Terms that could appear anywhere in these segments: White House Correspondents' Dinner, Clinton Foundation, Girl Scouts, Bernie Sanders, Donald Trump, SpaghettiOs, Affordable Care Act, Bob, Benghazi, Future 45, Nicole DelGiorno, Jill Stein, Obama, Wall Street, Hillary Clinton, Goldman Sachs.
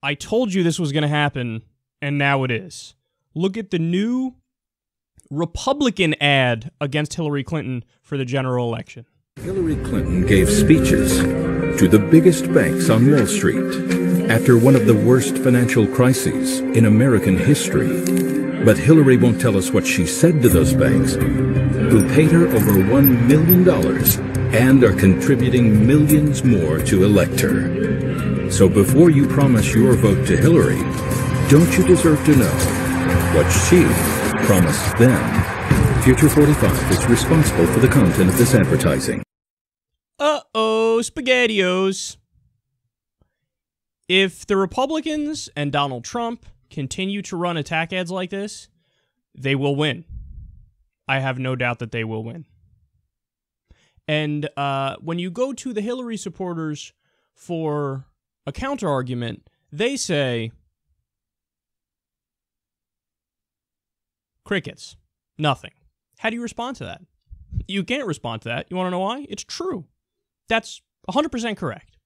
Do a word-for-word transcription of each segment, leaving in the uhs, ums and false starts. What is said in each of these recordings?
I told you this was going to happen, and now it is. Look at the new Republican ad against Hillary Clinton for the general election. Hillary Clinton gave speeches to the biggest banks on Wall Street after one of the worst financial crises in American history. But Hillary won't tell us what she said to those banks, who paid her over one million dollars and are contributing millions more to elect her. So before you promise your vote to Hillary, don't you deserve to know what she promised them? Future forty-five is responsible for the content of this advertising. Uh-oh, SpaghettiOs. If the Republicans and Donald Trump continue to run attack ads like this, they will win. I have no doubt that they will win. And uh, when you go to the Hillary supporters for a counterargument, they say crickets, nothing. How do you respond to that? You can't respond to that. You want to know why? It's true. That's one hundred percent correct.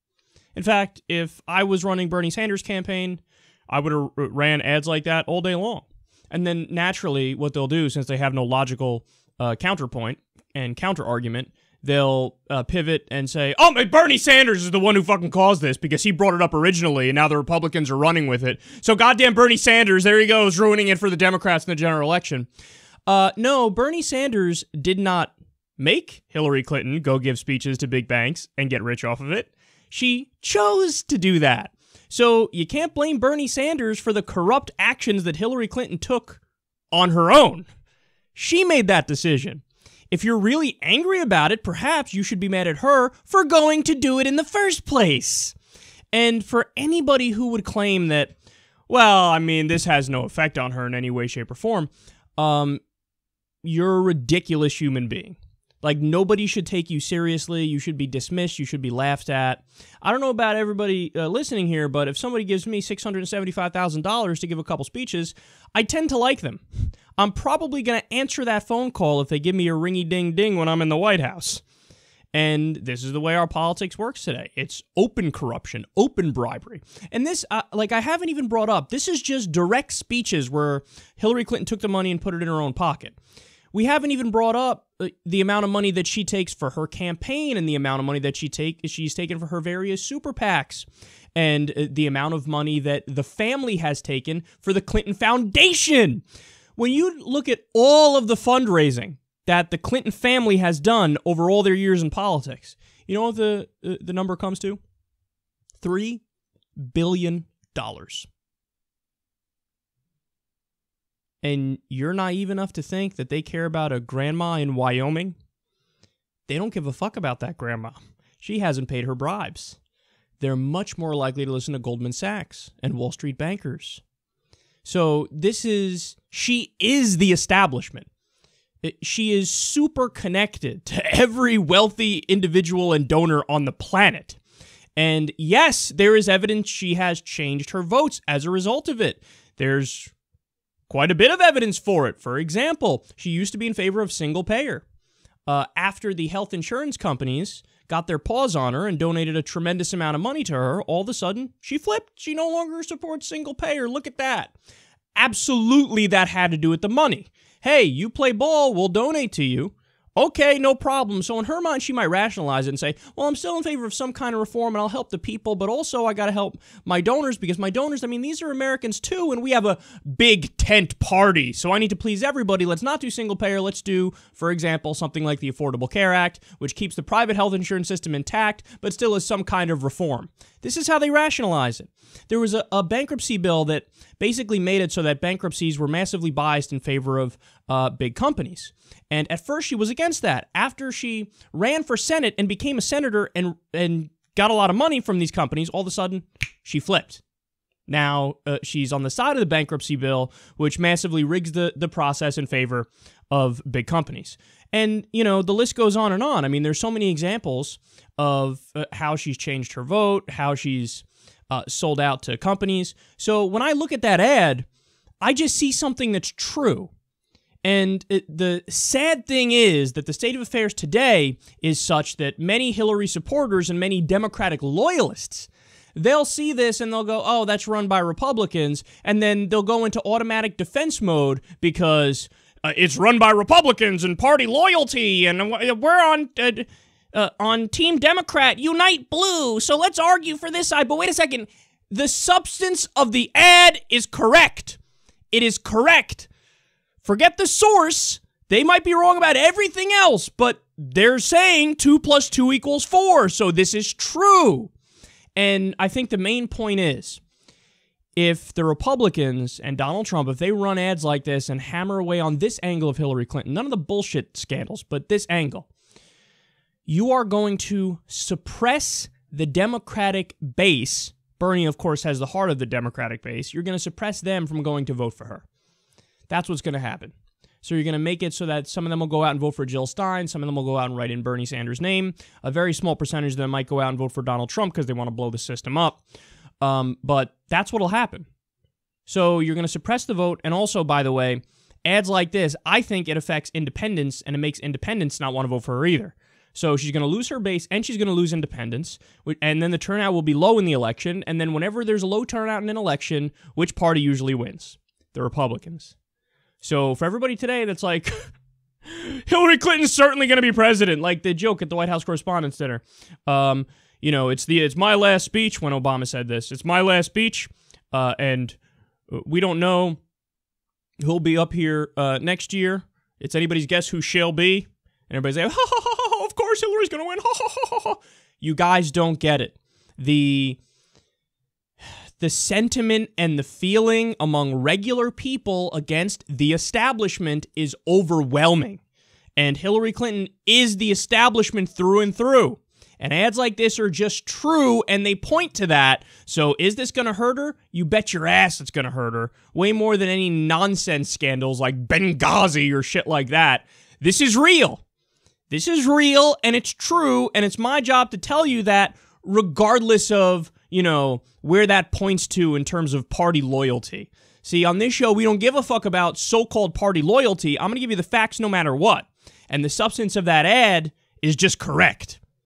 In fact, if I was running Bernie Sanders' campaign, I would have ran ads like that all day long. And then naturally, what they'll do, since they have no logical uh, counterpoint and counterargument, they'll uh, pivot and say, oh, Bernie Sanders is the one who fucking caused this because he brought it up originally, and now the Republicans are running with it. So goddamn Bernie Sanders, there he goes, ruining it for the Democrats in the general election. Uh, no, Bernie Sanders did not make Hillary Clinton go give speeches to big banks and get rich off of it. She chose to do that. So you can't blame Bernie Sanders for the corrupt actions that Hillary Clinton took on her own. She made that decision. If you're really angry about it, perhaps you should be mad at her for going to do it in the first place. And for anybody who would claim that, well, I mean, this has no effect on her in any way, shape, or form, um, you're a ridiculous human being. Like, nobody should take you seriously. You should be dismissed. You should be laughed at. I don't know about everybody uh, listening here, but if somebody gives me six hundred seventy-five thousand dollars to give a couple speeches, I tend to like them. I'm probably going to answer that phone call if they give me a ringy-ding-ding when I'm in the White House. And this is the way our politics works today. It's open corruption, open bribery. And this, uh, like, I haven't even brought up, this is just direct speeches where Hillary Clinton took the money and put it in her own pocket. We haven't even brought up the amount of money that she takes for her campaign and the amount of money that she take she's taken for her various super PACs and the amount of money that the family has taken for the Clinton Foundation. When you look at all of the fundraising that the Clinton family has done over all their years in politics, you know what the, the number comes to? three billion dollars. And you're naive enough to think that they care about a grandma in Wyoming? They don't give a fuck about that grandma. She hasn't paid her bribes. They're much more likely to listen to Goldman Sachs and Wall Street bankers. So this is, she is the establishment. She is super connected to every wealthy individual and donor on the planet. And yes, there is evidence she has changed her votes as a result of it. There's quite a bit of evidence for it. For example, she used to be in favor of single payer. Uh, after the health insurance companies got their paws on her and donated a tremendous amount of money to her, all of a sudden, she flipped. She no longer supports single payer. Look at that. Absolutely, that had to do with the money. Hey, you play ball, we'll donate to you. Okay, no problem. So in her mind, she might rationalize it and say, well, I'm still in favor of some kind of reform and I'll help the people, but also I got to help my donors because my donors, I mean, these are Americans too, and we have a big tent party. So I need to please everybody. Let's not do single payer. Let's do, for example, something like the Affordable Care Act, which keeps the private health insurance system intact, but still is some kind of reform. This is how they rationalize it. There was a, a bankruptcy bill that basically made it so that bankruptcies were massively biased in favor of uh, big companies. And at first she was against that. After she ran for Senate and became a senator and and got a lot of money from these companies, all of a sudden she flipped. Now uh, she's on the side of the bankruptcy bill, which massively rigs the, the process in favor of big companies. And, you know, the list goes on and on. I mean, there's so many examples of uh, how she's changed her vote, how she's uh, sold out to companies. So when I look at that ad, I just see something that's true. And it, the sad thing is that the state of affairs today is such that many Hillary supporters and many Democratic loyalists, they'll see this and they'll go, oh, that's run by Republicans, and then they'll go into automatic defense mode because uh, it's run by Republicans and party loyalty, and we're on uh, uh, on Team Democrat, Unite Blue, so let's argue for this side. But wait a second, the substance of the ad is correct. It is correct. Forget the source. They might be wrong about everything else, but they're saying two plus two equals four, so this is true. And I think the main point is, if the Republicans and Donald Trump, if they run ads like this and hammer away on this angle of Hillary Clinton, none of the bullshit scandals, but this angle, you are going to suppress the Democratic base. Bernie, of course, has the heart of the Democratic base. You're going to suppress them from going to vote for her. That's what's going to happen. So you're going to make it so that some of them will go out and vote for Jill Stein, some of them will go out and write in Bernie Sanders' name, a very small percentage of them might go out and vote for Donald Trump because they want to blow the system up, um, but that's what'll happen. So you're going to suppress the vote, and also, by the way, ads like this, I think it affects independents, and it makes independents not want to vote for her either. So she's going to lose her base, and she's going to lose independence, and then the turnout will be low in the election, and then whenever there's a low turnout in an election, which party usually wins? The Republicans. So for everybody today that's like, Hillary Clinton's certainly going to be president, like the joke at the White House Correspondents' Dinner. Um, you know, it's the it's my last speech when Obama said this. It's my last speech, uh, and we don't know who'll be up here uh, next year. It's anybody's guess who shall be. And everybody's like, ha, ha, ha, ha, of course Hillary's going to win. Ha, ha, ha, ha, ha. You guys don't get it. The... The sentiment and the feeling among regular people against the establishment is overwhelming. And Hillary Clinton is the establishment through and through. And ads like this are just true, and they point to that. So is this going to hurt her? You bet your ass it's going to hurt her. Way more than any nonsense scandals like Benghazi or shit like that. This is real. This is real, and it's true, and it's my job to tell you that regardless of, you know, where that points to in terms of party loyalty. See, on this show, we don't give a fuck about so-called party loyalty. I'm going to give you the facts no matter what. And the substance of that ad is just correct.